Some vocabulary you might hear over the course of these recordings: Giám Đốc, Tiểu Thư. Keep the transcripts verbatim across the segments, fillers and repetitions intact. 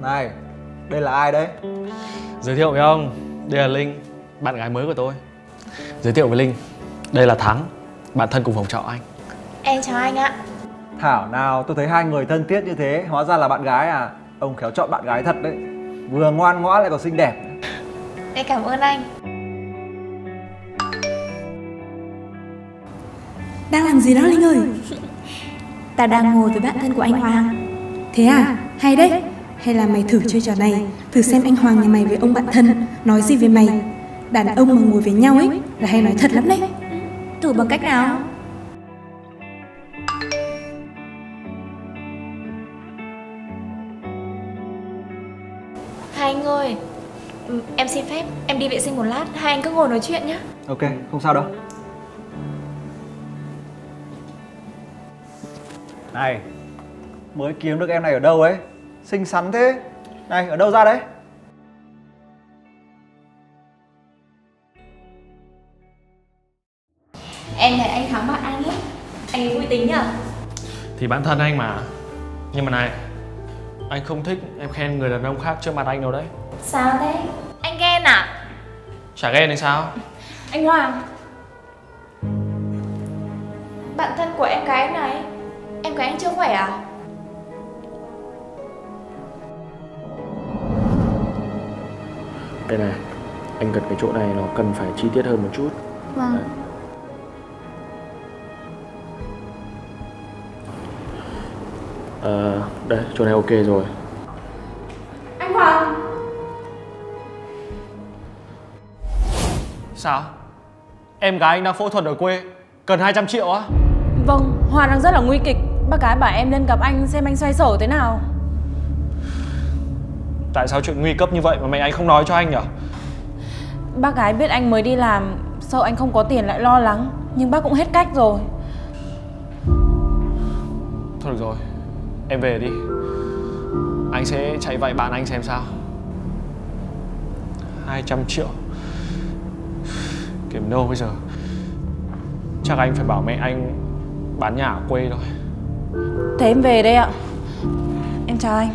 Này, đây là ai đấy? Giới thiệu với ông, đây là Linh, bạn gái mới của tôi. Giới thiệu với Linh, đây là Thắng, bạn thân cùng phòng trọ anh. Em chào anh ạ. Thảo nào, tôi thấy hai người thân thiết như thế, hóa ra là bạn gái à? Ông khéo chọn bạn gái thật đấy, vừa ngoan ngoãn lại còn xinh đẹp. Em cảm ơn anh. Đang làm gì đó Linh ơi? Ta đang ngồi với bạn thân của anh Hoàng. Thế à, hay đấy. Hay là mày thử chơi trò này, thử xem anh Hoàng nhà mày với ông bạn thân nói gì về mày. Đàn ông mà ngồi với nhau ấy là hay nói thật lắm đấy. Thử bằng cách nào? Hai anh ơi, em xin phép em đi vệ sinh một lát, hai anh cứ ngồi nói chuyện nhé. Ok, không sao đâu. Này, mới kiếm được em này ở đâu ấy? Xinh xắn thế. Này, ở đâu ra đấy? Em thấy anh Thắng bạn anh ấy, anh ấy vui tính nhở? Thì bạn thân anh mà. Nhưng mà này, anh không thích em khen người đàn ông khác trước mặt anh đâu đấy. Sao thế? Anh ghen à? Chả ghen hay sao? Anh Hoàng, bạn thân của em gái này, em gái anh chưa khỏe à? Đây này, anh cần cái chỗ này nó cần phải chi tiết hơn một chút. Vâng. Đấy. Ờ, đây, chỗ này ok rồi. Anh Hoàng! Sao? Em gái anh đang phẫu thuật ở quê, cần hai trăm triệu á? Vâng, Hòa đang rất là nguy kịch. Bác gái bảo em lên gặp anh xem anh xoay sở thế nào. Tại sao chuyện nguy cấp như vậy mà mày anh không nói cho anh nhở? Bác gái biết anh mới đi làm, sợ anh không có tiền lại lo lắng, nhưng bác cũng hết cách rồi. Thôi được rồi, em về đi. Anh sẽ chạy vậy bạn anh xem sao. Hai trăm triệu kiếm đâu bây giờ? Chắc anh phải bảo mẹ anh bán nhà ở quê thôi. Thế em về đây ạ. Em chào anh.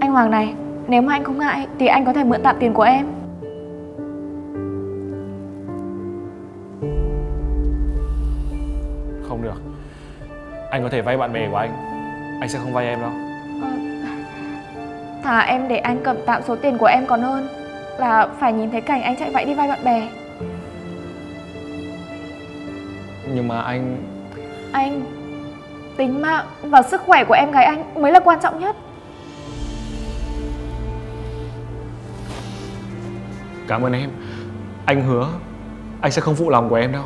Anh Hoàng này, nếu mà anh không ngại thì anh có thể mượn tạm tiền của em. Không được. Anh có thể vay bạn bè của anh, anh sẽ không vay em đâu. À, thà em để anh cầm tạm số tiền của em còn hơn là phải nhìn thấy cảnh anh chạy vẫy đi vay bạn bè. Nhưng mà anh... Anh... tính mạng và sức khỏe của em gái anh mới là quan trọng nhất. Cảm ơn em. Anh hứa anh sẽ không phụ lòng của em đâu.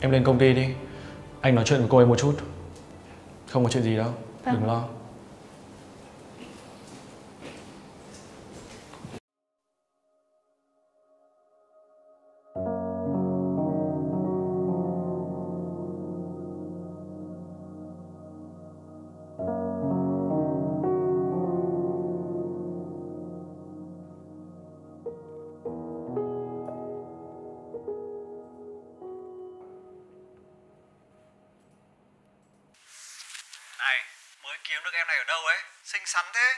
Em lên công ty đi, anh nói chuyện với cô ấy một chút. Không có chuyện gì đâu, vâng. Đừng lo. Kiếm được em này ở đâu ấy? Xinh xắn thế.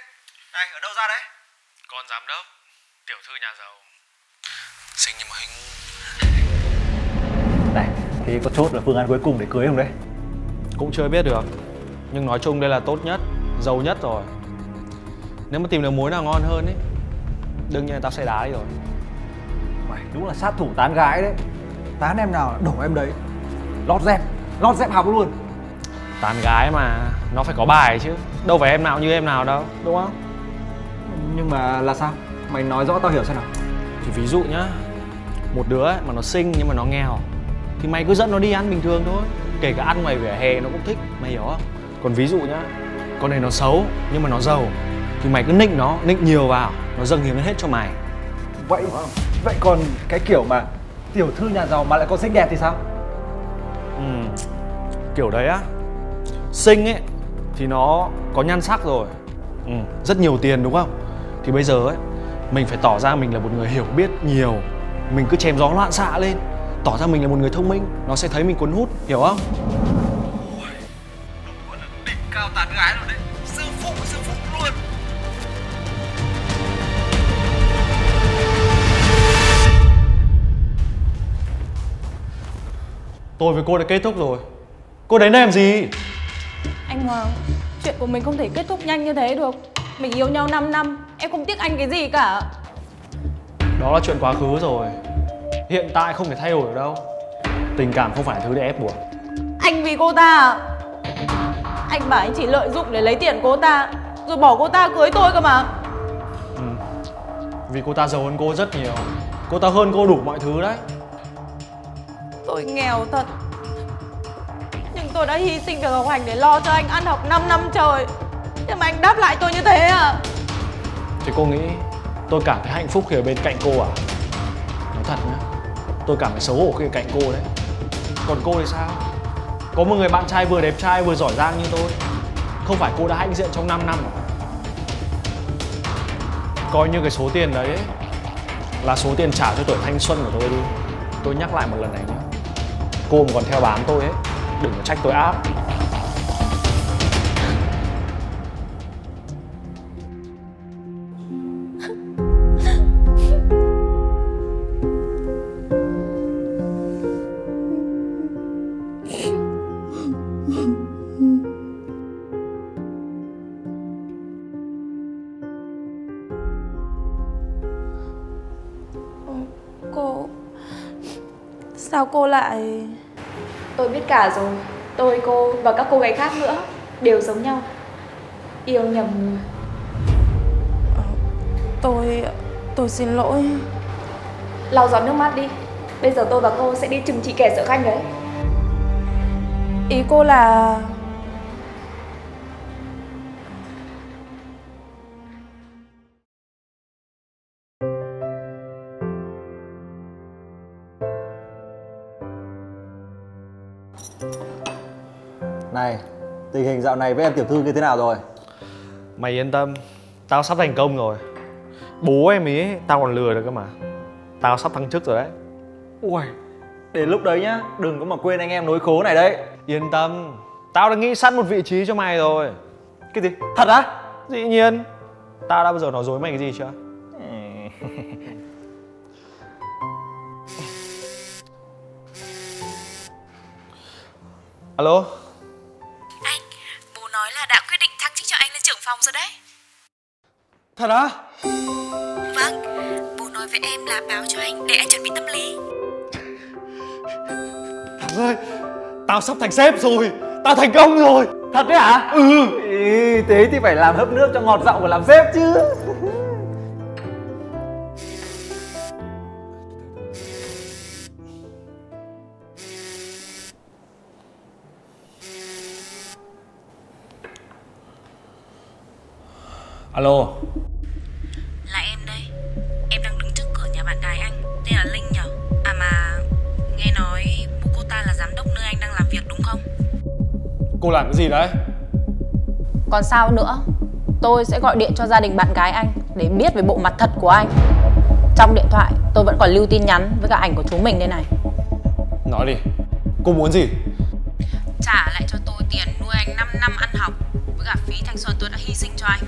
Này, ở đâu ra đấy? Con giám đốc, tiểu thư nhà giàu. Xinh nhưng mà hình... Này, thì có chốt là phương án cuối cùng để cưới không đấy? Cũng chưa biết được. Nhưng nói chung đây là tốt nhất, giàu nhất rồi. Nếu mà tìm được mối nào ngon hơn ấy, đương nhiên là tao sẽ đá đi rồi. Mày đúng là sát thủ tán gái đấy. Tán em nào đổ em đấy. Lót dép, lót dép học luôn. Tán gái mà, nó phải có bài chứ. Đâu phải em nào như em nào đâu, đúng không? Nhưng mà là sao? Mày nói rõ tao hiểu xem nào. Thì ví dụ nhá, một đứa ấy mà nó xinh nhưng mà nó nghèo, thì mày cứ dẫn nó đi ăn bình thường thôi. Kể cả ăn ngoài vỉa hè nó cũng thích, mày hiểu không? Còn ví dụ nhá, con này nó xấu nhưng mà nó giàu, thì mày cứ nịnh nó, nịnh nhiều vào, nó dâng hiến hết cho mày. Vậy vậy còn cái kiểu mà tiểu thư nhà giàu mà lại còn xinh đẹp thì sao? Ừ, kiểu đấy á. Xinh ấy thì nó có nhan sắc rồi, ừ, rất nhiều tiền đúng không? Thì bây giờ ấy, mình phải tỏ ra mình là một người hiểu biết nhiều. Mình cứ chém gió loạn xạ lên, tỏ ra mình là một người thông minh, nó sẽ thấy mình cuốn hút, hiểu không? Ôi, đúng gọi là đỉnh cao tán gái rồi đấy. Sư phụ, sư phụ luôn. Tôi với cô đã kết thúc rồi. Cô đến đây làm gì? Anh Hoàng, chuyện của mình không thể kết thúc nhanh như thế được. Mình yêu nhau năm năm, em không tiếc anh cái gì cả. Đó là chuyện quá khứ rồi. Hiện tại không thể thay đổi được đâu. Tình cảm không phải thứ để ép buộc. Anh vì cô ta à? Anh bảo anh chỉ lợi dụng để lấy tiền cô ta, rồi bỏ cô ta cưới tôi cơ mà. Ừ. Vì cô ta giàu hơn cô rất nhiều. Cô ta hơn cô đủ mọi thứ đấy. Tôi nghèo thật, nhưng tôi đã hy sinh việc học hành để lo cho anh ăn học năm năm trời. Nhưng mà anh đáp lại tôi như thế à? Thì cô nghĩ tôi cảm thấy hạnh phúc khi ở bên cạnh cô à? Nói thật nhá, tôi cảm thấy xấu hổ khi ở cạnh cô đấy. Còn cô thì sao? Có một người bạn trai vừa đẹp trai vừa giỏi giang như tôi, không phải cô đã hãnh diện trong năm năm à? Coi như cái số tiền đấy là số tiền trả cho tuổi thanh xuân của tôi đi. Tôi nhắc lại một lần này nhá, cô mà còn theo bám tôi ấy, đừng có trách tôi ác. Cô... Sao cô lại... Tôi biết cả rồi. Tôi, cô và các cô gái khác nữa đều giống nhau. Yêu nhầm người. Tôi... tôi xin lỗi. Lau giọt nước mắt đi. Bây giờ tôi và cô sẽ đi trừng trị kẻ sợ khanh đấy. Ý cô là... Này, tình hình dạo này với em Tiểu Thư như thế nào rồi? Mày yên tâm, tao sắp thành công rồi. Bố em ý, tao còn lừa được cơ mà. Tao sắp thăng chức rồi đấy. Ui, để lúc đấy nhá, đừng có mà quên anh em nối khố này đấy. Yên tâm, tao đã nghĩ sẵn một vị trí cho mày rồi. Cái gì? Thật á? Dĩ nhiên. Tao đã bao giờ nói dối mày cái gì chưa? Alo? Anh, bố nói là đã quyết định thăng chức cho anh lên trưởng phòng rồi đấy. Thật á? Vâng, bố nói với em là báo cho anh để anh chuẩn bị tâm lý. Thằng ơi, tao sắp thành sếp rồi, tao thành công rồi. Thật đấy hả? Ừ. Ý, thế thì phải làm hớp nước cho ngọt giọng của làm sếp chứ. Alo. Là em đây. Em đang đứng trước cửa nhà bạn gái anh, tên là Linh nhở? À mà nghe nói bố cô ta là giám đốc nơi anh đang làm việc đúng không? Cô làm cái gì đấy? Còn sao nữa, tôi sẽ gọi điện cho gia đình bạn gái anh để biết về bộ mặt thật của anh. Trong điện thoại tôi vẫn còn lưu tin nhắn với cả ảnh của chúng mình đây này. Nói đi, cô muốn gì? Trả lại cho tôi tiền nuôi anh năm năm ăn học với cả phí thanh xuân tôi đã hy sinh cho anh.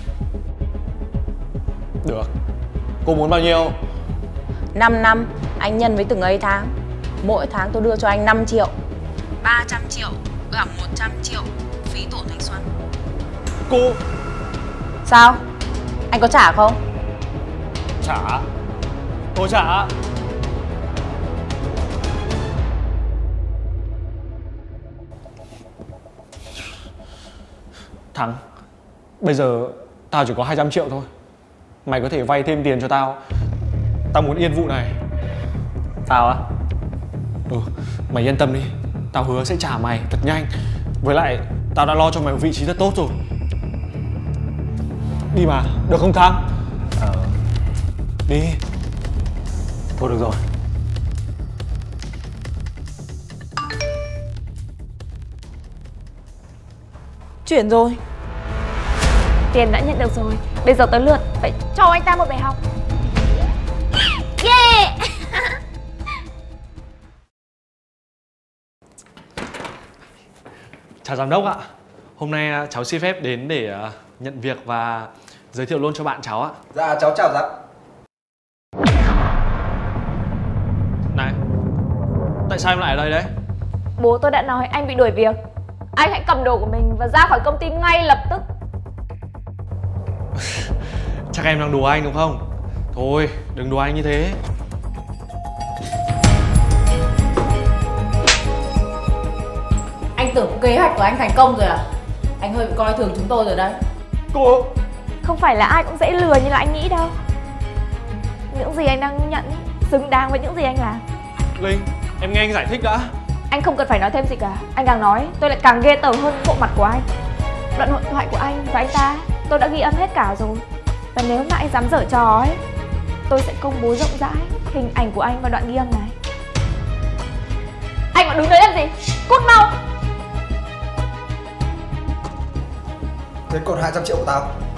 Được. Cô muốn bao nhiêu? năm năm, anh nhân với từng ấy tháng. Mỗi tháng tôi đưa cho anh năm triệu, ba trăm triệu, gặp một trăm triệu phí tổ thanh xuân. Cô... Sao? Anh có trả không? Trả. Tôi trả. Thắng, bây giờ tao chỉ có hai trăm triệu thôi. Mày có thể vay thêm tiền cho tao. Tao muốn yên vụ này. Tao á? Ừ, mày yên tâm đi. Tao hứa sẽ trả mày thật nhanh. Với lại, tao đã lo cho mày một vị trí rất tốt rồi. Đi mà, được không Thắng? Ờ... À... Đi. Thôi được rồi. Chuyển rồi. Tiền đã nhận được rồi, bây giờ tới lượt phải cho anh ta một bài học. Yeah! Chào giám đốc ạ. Hôm nay cháu xin phép đến để nhận việc và giới thiệu luôn cho bạn cháu ạ. Dạ, cháu chào giám. Này, tại sao em lại ở đây đấy? Bố tôi đã nói anh bị đuổi việc. Anh hãy cầm đồ của mình và ra khỏi công ty ngay lập tức. Chắc em đang đùa anh đúng không? Thôi, đừng đùa anh như thế. Anh tưởng kế hoạch của anh thành công rồi à? Anh hơi bị coi thường chúng tôi rồi đấy. Cô... Không phải là ai cũng dễ lừa như là anh nghĩ đâu. Những gì anh đang nhận xứng đáng với những gì anh làm. Linh, em nghe anh giải thích đã. Anh không cần phải nói thêm gì cả. Anh càng nói, tôi lại càng ghê tởm hơn bộ mặt của anh. Đoạn hội thoại của anh và anh ta tôi đã ghi âm hết cả rồi. Và nếu mà anh dám dở trò ấy, tôi sẽ công bố rộng rãi hình ảnh của anh và đoạn ghi âm này. Anh còn đứng đấy làm gì? Cút mau! Thế còn hai trăm triệu của tao.